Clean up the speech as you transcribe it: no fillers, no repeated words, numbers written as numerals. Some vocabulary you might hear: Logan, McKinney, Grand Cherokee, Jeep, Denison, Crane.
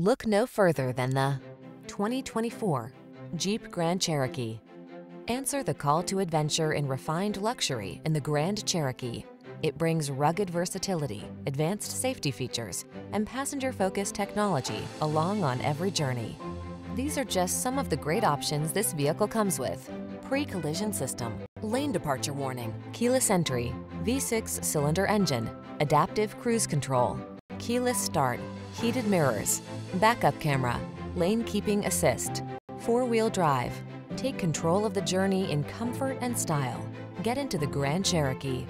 Look no further than the 2024 Jeep Grand Cherokee. Answer the call to adventure in refined luxury in the Grand Cherokee. It brings rugged versatility, advanced safety features, and passenger-focused technology along on every journey. These are just some of the great options this vehicle comes with: pre-collision system, lane departure warning, keyless entry, V6 cylinder engine, adaptive cruise control, keyless start, heated mirrors, backup camera, lane keeping assist, four-wheel drive. Take control of the journey in comfort and style. Get into the Grand Cherokee.